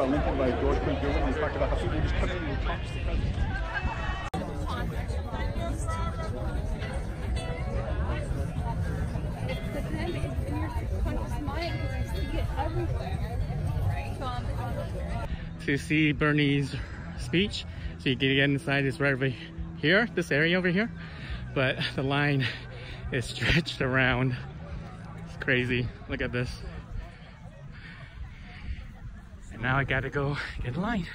about Lincoln by George P. Gilman. He's talked about how people just come in and talk to the president. To see Bernie's speech, so you can get inside. It's right over here, this area over here, but the line is stretched around. It's crazy. Look at this. And now I gotta go get in line.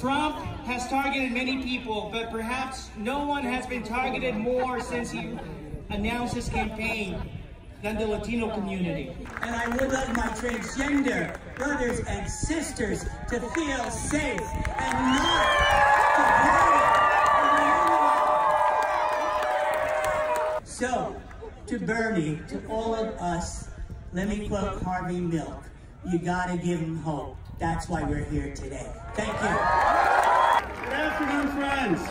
Trump has targeted many people, but perhaps no one has been targeted more since he announced his campaign than the Latino community. And I would like my transgender brothers and sisters to feel safe and not deported. So, to Bernie, to all of us, let me quote Harvey Milk. You gotta give him hope. That's why we're here today. Thank you. Good afternoon, friends.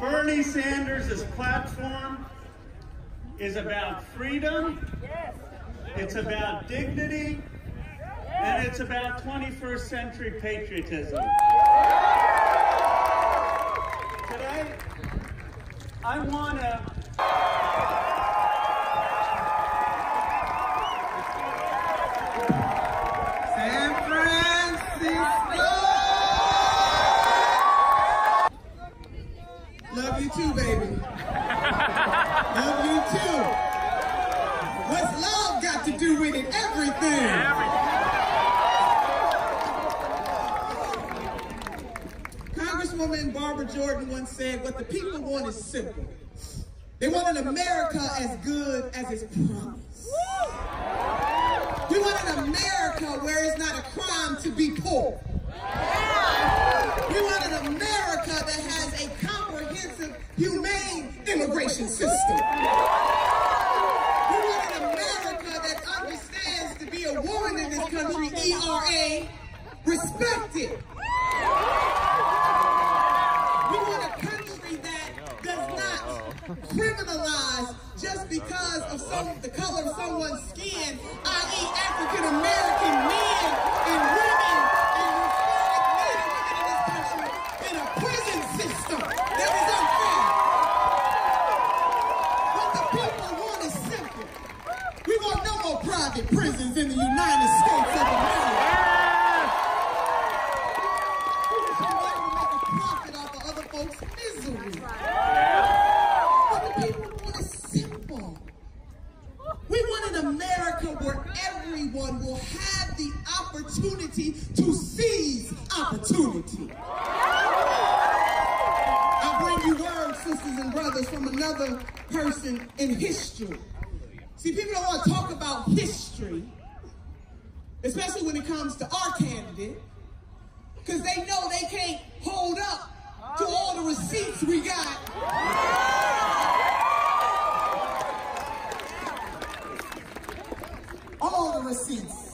Bernie Sanders' platform is about freedom, it's about dignity, and it's about 21st century patriotism. Today, I wanna... Love you too, baby. Love you too. What's love got to do with it? Everything. Congresswoman Barbara Jordan once said, what the people want is simple. They want an America as good as its promise. We want an America where it's not a crime to be poor. We want an America that has a comprehensive, humane immigration system. We want an America that understands to be a woman in this country, ERA, respected. We want a country that does not criminalize just because of the color of someone's skin, i.e. African-American men and women and Hispanic Native women in this country in a prison system that is unfair. What the people want is simple. We want no more private prisons in the United States of America. We just want to make a profit off of other folks' misery. What the people want is simple. We want ability to seize opportunity. I bring you words, sisters and brothers, from another person in history. See, people don't want to talk about history, especially when it comes to our candidate, because they know they can't hold up to all the receipts we got. All the receipts.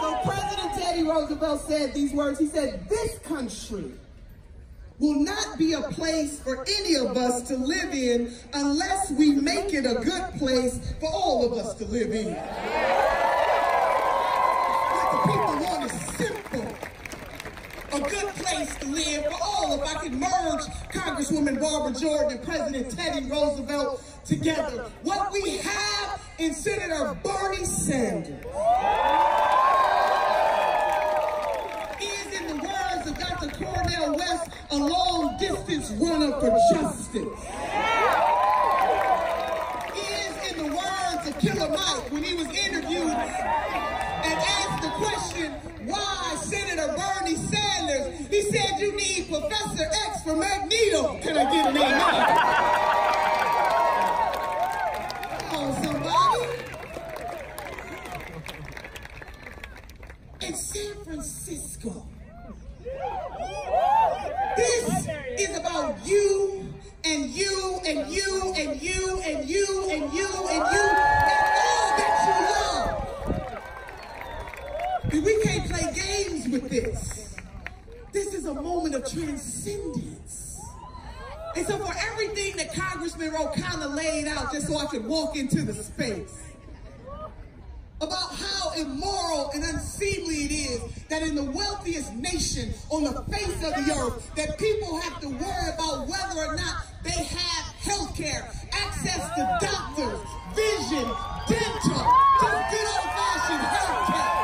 So President Teddy Roosevelt said these words. He said, "This country will not be a place for any of us to live in unless we make it a good place for all of us to live in." What the people want is simple. A good place to live for all. If I could merge Congresswoman Barbara Jordan and President Teddy Roosevelt together, what we have in Senator Bernie Sanders is, in the words of Dr. Cornel West, a long-distance runner for justice. Is, in the words of Killer Mike, when he was interviewed and asked the question, why Senator Bernie Sanders? He said, "You need Professor X for Magneto." Can I get an amen? Come on, somebody. In San Francisco, this is about you and you and you and you and you and you and you and all that you love. And we can't play games with this. This is a moment of transcendence. And so for everything that Congressman Ro Khanna laid out, just so I could walk into the space, about how immoral and unseemly it is that in the wealthiest nation on the face of the earth, that people have to worry about whether or not they have health care, access to doctors, vision, dental, just good old-fashioned health care.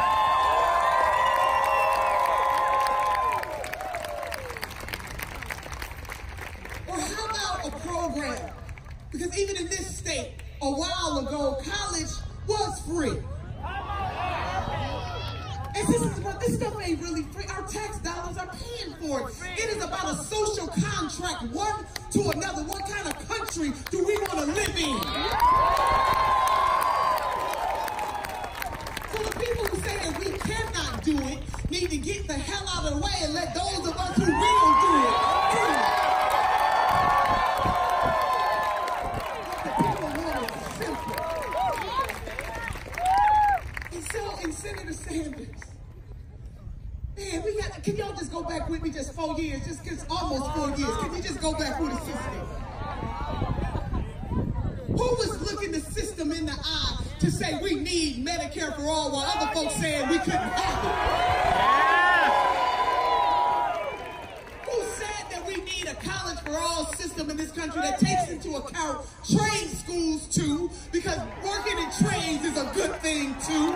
Or how about a program? Because even in this state, a while ago, college was free. And this stuff ain't really free. Our tax dollars are paying for it. It is about a social contract, one to another. What kind of country do we want to live in? So the people who say that we cannot do it need to get the hell out of the way and let those of us who will do it. Man, we got, can y'all just go back with me just 4 years? Just almost 4 years. Can you just go back with the system? Who was looking the system in the eye to say we need Medicare for all while other folks saying we couldn't have it? Who said that we need a college for all system in this country that takes into account trade schools too, because working in trades is a good thing too?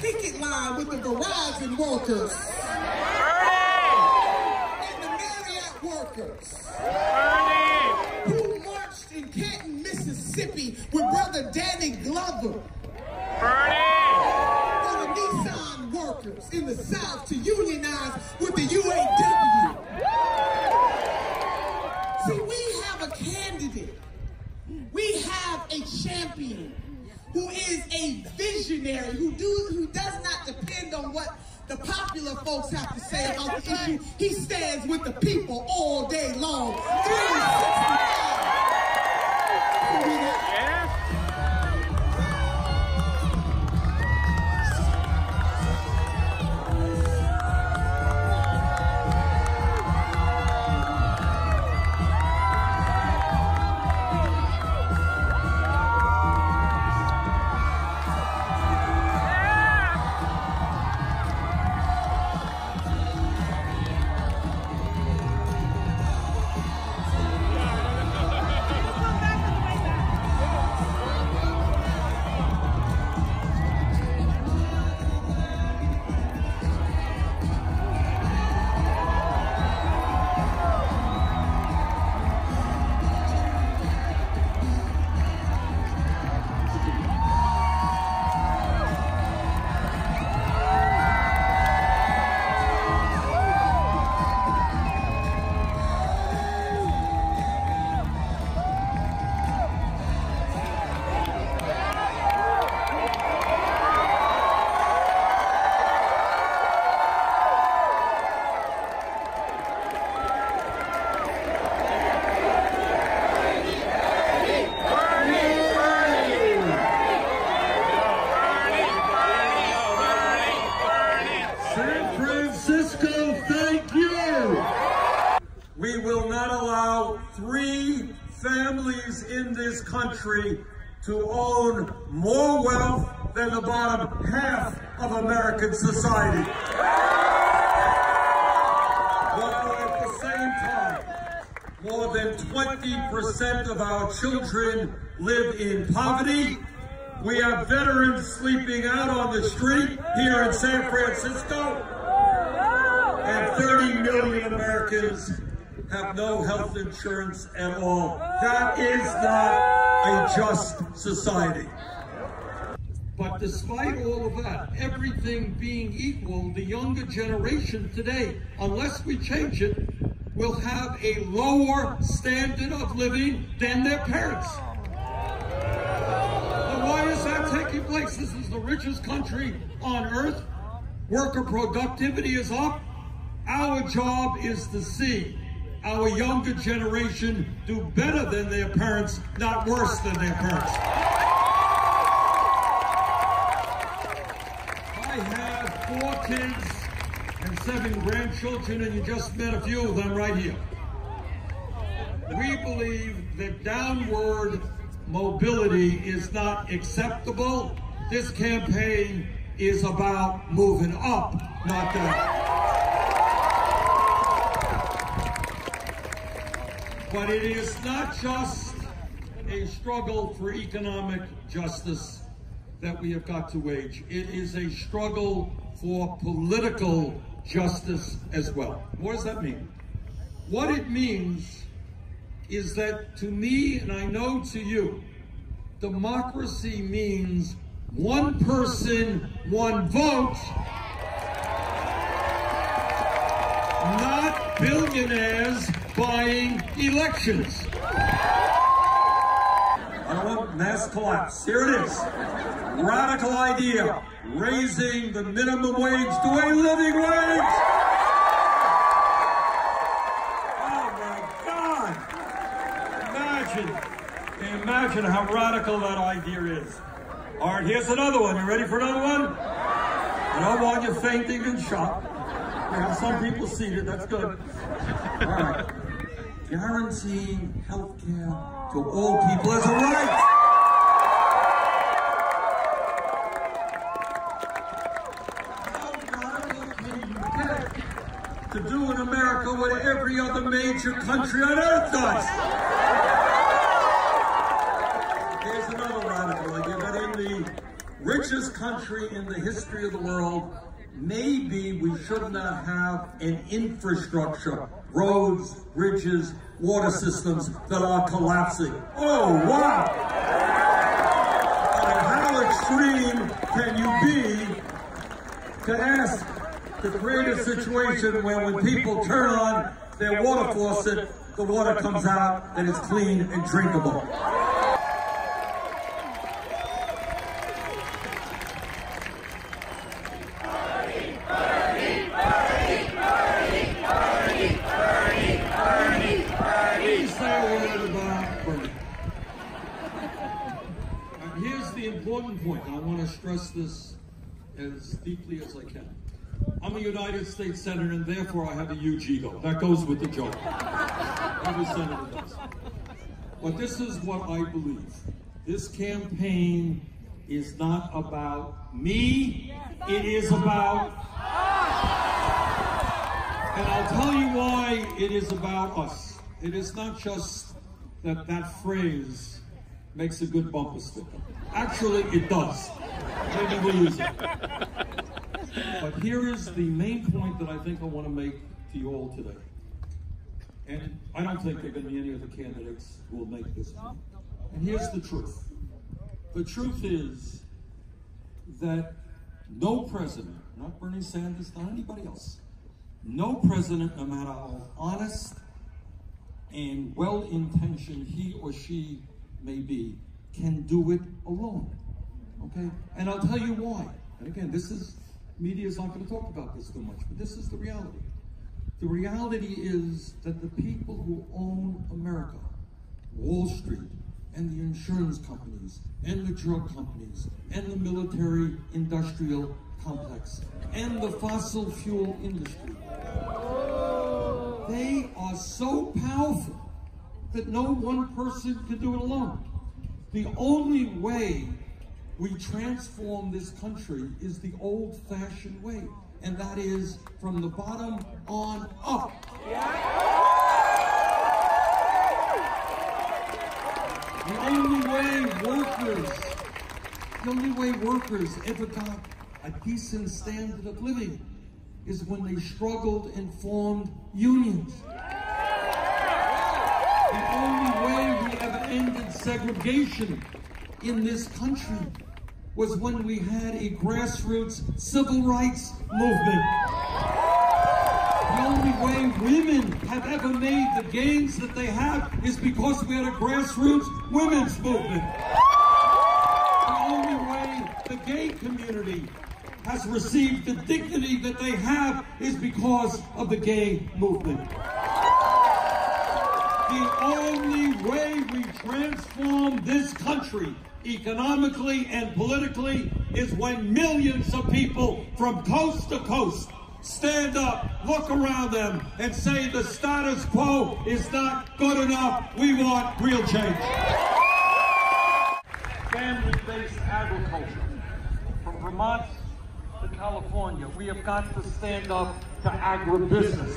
Picket line with the Verizon workers and the Marriott workers who marched in Canton, Mississippi with Brother Danny Glover for the Nissan workers in the South to unionize with the UAW. See, we have a candidate. We have a champion who is a visionary, who does not depend on what the popular folks have to say about the issue. He stands with the people all day long, 365. We will not allow three families in this country to own more wealth than the bottom half of American society. While at the same time, more than 20% of our children live in poverty. We have veterans sleeping out on the street here in San Francisco. And 30 million Americans have no health insurance at all. That is not a just society. But despite all of that, everything being equal, the younger generation today, unless we change it, will have a lower standard of living than their parents. And why is that taking place? This is the richest country on earth. Worker productivity is up. Our job is to see our younger generation do better than their parents, not worse than their parents. I have 4 kids and 7 grandchildren, and you just met a few of them right here. We believe that downward mobility is not acceptable. This campaign is about moving up, not down. But it is not just a struggle for economic justice that we have got to wage. It is a struggle for political justice as well. What does that mean? What it means is that to me, and I know to you, democracy means one person, one vote, not billionaires buying elections. I want mass collapse. Here it is. Radical idea. Raising the minimum wage to a living wage. Oh my God. Imagine how radical that idea is. All right, here's another one. You ready for another one? I don't want you fainting in shock. We have some people seated. That's good. All right. Guaranteeing health care to all people as a right. To do in America what every other major country on earth does. Here's another radical idea that in the richest country in the history of the world, maybe we should not have an infrastructure, roads, bridges, water systems that are collapsing. Oh, wow! And how extreme can you be to ask to create a situation where when people turn on their water faucet, the water comes out and it's clean and drinkable? Point. I want to stress this as deeply as I can. I'm a United States Senator, and therefore I have a huge ego. That goes with the joke. Every senator does. But this is what I believe. This campaign is not about me. It is about us. And I'll tell you why it is about us. It is not just that phrase makes a good bumper sticker. Actually, it does. Maybe we'll use it. But here is the main point that I think I want to make to you all today. And I don't think there are going to be any other candidates who will make this point. And here's the truth. The truth is that no president, not Bernie Sanders, not anybody else, no president, no matter how honest and well-intentioned he or she maybe, can do it alone, okay? And I'll tell you why. And again, this is, media's not gonna talk about this too much, but this is the reality. The reality is that the people who own America, Wall Street, and the insurance companies, and the drug companies, and the military industrial complex, and the fossil fuel industry, they are are so powerful that no one person can do it alone. The only way we transform this country is the old-fashioned way, and that is from the bottom on up. The only way workers ever got a decent standard of living is when they struggled and formed unions. The only way we ever ended segregation in this country was when we had a grassroots civil rights movement. The only way women have ever made the gains that they have is because we had a grassroots women's movement. The only way the gay community has received the dignity that they have is because of the gay movement. The only way we transform this country economically and politically is when millions of people from coast to coast stand up, look around them, and say the status quo is not good enough. We want real change. Family-based agriculture. From Vermont to California, we have got to stand up to agribusiness.